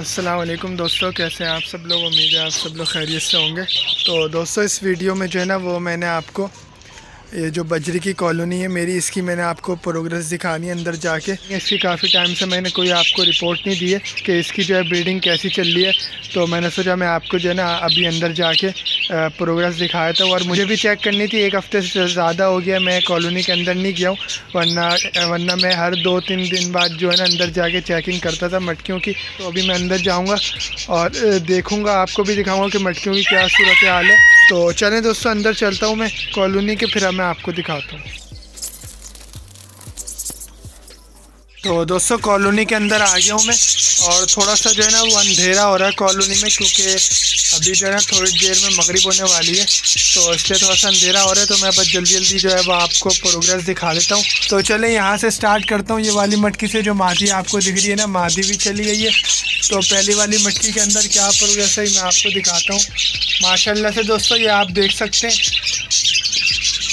अस्सलामुअलैकुम दोस्तों, कैसे हैं आप सब लोग। उम्मीद है आप सब लोग खैरियत से होंगे। तो दोस्तों, इस वीडियो में जो है ना वो मैंने आपको ये जो बजरी की कॉलोनी है मेरी, इसकी मैंने आपको प्रोग्रेस दिखानी है अंदर जाके। इसकी काफ़ी टाइम से मैंने कोई आपको रिपोर्ट नहीं दी है कि इसकी जो है ब्रीडिंग कैसी चल रही है। तो मैंने सोचा मैं आपको जो है ना अभी अंदर जाके प्रोग्रेस दिखाया था। और मुझे भी चेक करनी थी, एक हफ़्ते से ज़्यादा हो गया मैं कॉलोनी के अंदर नहीं गया हूँ, वरना मैं हर 2-3 दिन बाद जो है ना अंदर जाके चेकिंग करता था मटकियों की। तो अभी मैं अंदर जाऊँगा और देखूँगा, आपको भी दिखाऊँगा कि मटकियों की क्या सूरत हाल है। तो चलें दोस्तों, अंदर चलता हूँ मैं कॉलोनी के, फिर मैं आपको दिखाता हूँ। तो दोस्तों, कॉलोनी के अंदर आ गया हूँ मैं, और थोड़ा सा जो है ना वो अंधेरा हो रहा है कॉलोनी में, क्योंकि अभी जो है ना थोड़ी देर में मगरिब होने वाली है, तो इसलिए थोड़ा सा अंधेरा हो रहा है। तो मैं बस जल्दी जल्दी जो है वो आपको प्रोग्रेस दिखा देता हूँ। तो चले यहाँ से स्टार्ट करता हूँ। ये वाली मटकी से जो मादी आपको दिख रही है ना, मादी भी चली गई है। तो पहली वाली मटकी के अंदर क्या प्रोग्रेस है मैं आपको दिखाता हूँ। माशाल्लाह से दोस्तों, ये आप देख सकते हैं,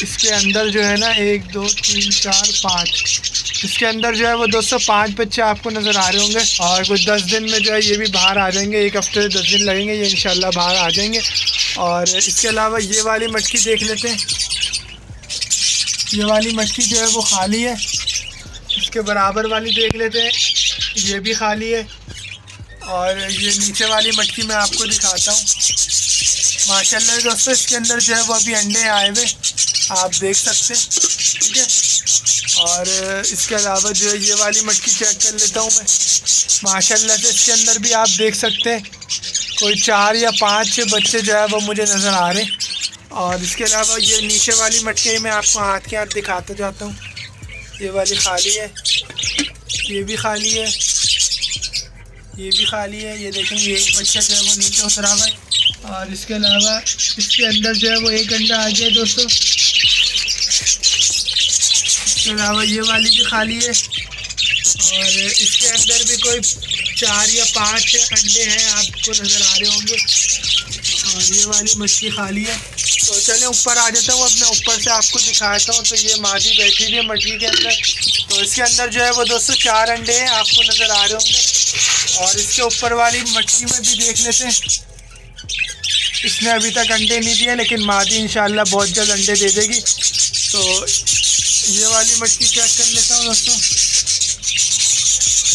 इसके अंदर जो है ना 1 2 3 4 5, इसके अंदर जो है वो दोस्तों 5 बच्चे आपको नज़र आ रहे होंगे। और कुछ 10 दिन में जो है ये भी बाहर आ जाएंगे, एक हफ्ते से 10 दिन लगेंगे, ये इंशाल्लाह बाहर आ जाएंगे। और इसके अलावा ये वाली मटकी देख लेते हैं। ये वाली मटकी जो है वो खाली है। इसके बराबर वाली देख लेते हैं, ये भी खाली है। और ये नीचे वाली मटकी मैं आपको दिखाता हूँ। माशाल्लाह दोस्तों, इसके अंदर जो है वो अभी अंडे आए हुए आप देख सकते हैं, ठीक है। और इसके अलावा जो है ये वाली मटकी चेक कर लेता हूँ मैं। माशाल्लाह से इसके अंदर भी आप देख सकते हैं कोई 4 या 5 बच्चे जो है वो मुझे नज़र आ रहे हैं। और इसके अलावा ये नीचे वाली मटकी मैं आपको हाथ के हाथ दिखाता जाता हूँ। ये वाली खाली है, ये भी खाली है, ये भी खाली है। ये देखें, ये एक बच्चा जो है वो नीचे उतरा हुआ है। और इसके अलावा इसके अंदर जो है वो एक अंडा आ गया दोस्तों। इसके अलावा ये वाली भी खाली है, और इसके अंदर भी कोई 4 या 5 अंडे हैं आपको नज़र आ रहे होंगे। और ये वाली मछली खाली है। तो चलें ऊपर आ जाता हूँ, अपने ऊपर से आपको दिखाता हूँ। तो ये मादी बैठी हुई है मछली के अंदर। तो इसके अंदर जो है वो दोस्तों 4 अंडे हैं आपको नज़र आ रहे होंगे। और इसके ऊपर वाली मछली में भी देख लेते हैं, इसने अभी तक अंडे नहीं दिए, लेकिन मादी इंशाल्लाह बहुत जल्द अंडे दे देगी। तो ये वाली मटकी चेक कर लेता हूँ दोस्तों।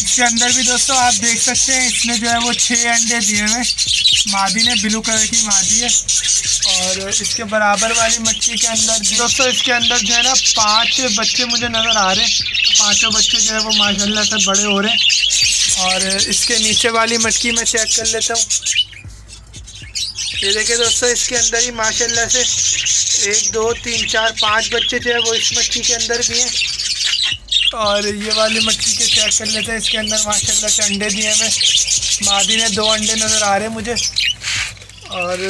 इसके अंदर भी दोस्तों आप देख सकते हैं, इसने जो है वो 6 अंडे दिए हुए मादी ने, ब्लू कलर की मादी है। और इसके बराबर वाली मटकी के अंदर दोस्तों, इसके अंदर जो है ना 5 बच्चे मुझे नज़र आ रहे हैं। 5 बच्चे जो है वो माशाल्लाह से बड़े हो रहे हैं। और इसके नीचे वाली मटकी मैं चेक कर लेता हूँ। ये देखिए दोस्तों, इसके अंदर ही माशाल्लाह से 1 2 3 4 5 बच्चे जो है वो इस मटकी के अंदर भी हैं। और ये वाली मटकी के चेक कर लेते हैं, इसके अंदर माशाल्लाह से अंडे दिए हैं। मादी ने 2 अंडे नज़र आ रहे हैं मुझे। और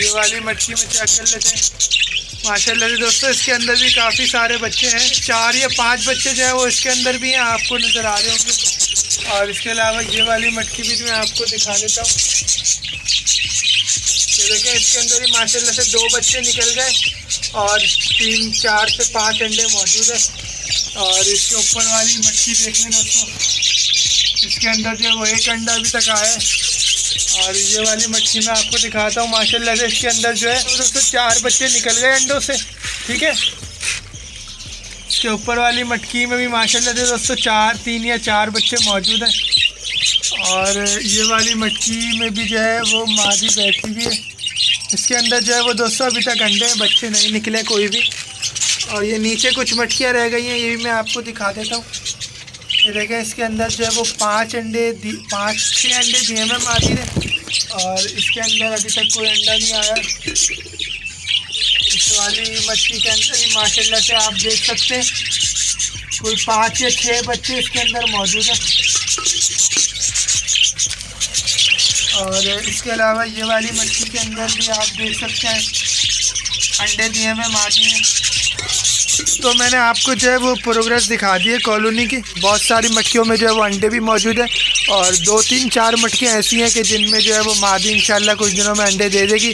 ये वाली मटकी में चेक कर लेते हैं, माशाल्लाह से दोस्तों इसके अंदर भी काफ़ी सारे बच्चे हैं। 4 या 5 बच्चे जो है वो इसके अंदर भी हैं आपको नज़र आ रहे होंगे। और इसके अलावा ये वाली मटकी भी मैं आपको दिखा देता हूँ। देखिए, इसके अंदर ही माशाल्लाह से 2 बच्चे निकल गए, और 3 4 से 5 अंडे मौजूद है। और इसके ऊपर वाली मटकी देख लें दोस्तों, इसके अंदर जो है वो 1 अंडा अभी तक आया है। और ये वाली मटकी मैं आपको दिखाता हूँ। माशाल्लाह से इसके अंदर जो है तो दोस्तों 4 बच्चे निकल गए अंडों से, ठीक है। इसके ऊपर वाली मटकी में भी माशाल्लाह से दोस्तों 3 या 4 बच्चे मौजूद हैं। और ये वाली मटकी में भी जो है वो मादी बैठी हुई है। इसके अंदर जो है वो दोस्तों अभी तक अंडे बच्चे नहीं निकले कोई भी। और ये नीचे कुछ मटकियाँ रह गई हैं, ये भी मैं आपको दिखा देता हूँ। ये देखें, इसके अंदर जो है वो 5 अंडे 5-6 अंडे दिए हैं मादी ने। और इसके अंदर अभी तक कोई अंडा नहीं आया। इस वाली मटकी के अंदर ही माशाल्लाह से आप देख सकते हैं कोई 5 या 6 बच्चे इसके अंदर मौजूद हैं। और इसके अलावा ये वाली मटकी के अंदर भी आप देख सकते हैं अंडे दिए हुए मादी ने। दोस्तों मैंने आपको जो है वो प्रोग्रेस दिखा दी है कॉलोनी की। बहुत सारी मटकियों में जो है वो अंडे भी मौजूद है और 2-3-4 मटकियाँ ऐसी हैं कि जिनमें जो है वो माँ भी इंशाल्लाह कुछ दिनों में अंडे दे देगी।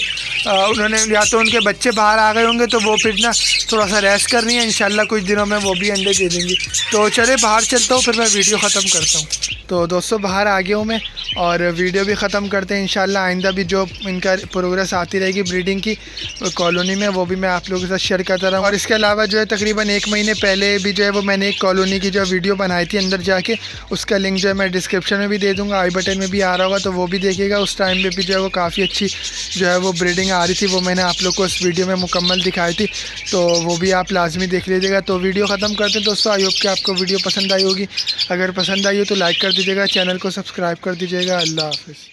उन्होंने या तो उनके बच्चे बाहर आ गए होंगे तो वो फिर ना थोड़ा सा रेस्ट कर रही है, इंशाल्लाह कुछ दिनों में वो भी अंडे दे देंगी। तो चले बाहर चलता हूँ, फिर मैं वीडियो ख़त्म करता हूँ। तो दोस्तों बाहर आ गया हूँ मैं और वीडियो भी ख़त्म करते हैं। इंशाल्लाह आइंदा भी जो इनका प्रोग्रेस आती रहेगी ब्रीडिंग की कॉलोनी में वो भी मैं आप लोगों के साथ शेयर करता रहा हूँ। और इसके अलावा जो है तकरीबन 1 महीने पहले भी जो है वो मैंने एक कॉलोनी की जो वीडियो बनाई थी अंदर जाके, उसका लिंक जो है मैं डिस्क्रिप्शन में भी दे दूँगा, आई बटन में भी आ रहा होगा तो वो भी देखिएगा। उस टाइम पर भी जो है वो काफ़ी अच्छी जो है वो ब्रीडिंग आ रही थी, वो मैंने आप लोग को उस वीडियो में मुकम्मल दिखाई थी, तो वो भी आप लाजमी देख लीजिएगा। तो वीडियो ख़त्म करते हैं दोस्तों, आई होप कि आपको वीडियो पसंद आई होगी। अगर पसंद आई हो तो लाइक कर दीजिएगा, चैनल को सब्सक्राइब कर दीजिएगा। अल्लाह हाफ़िज़।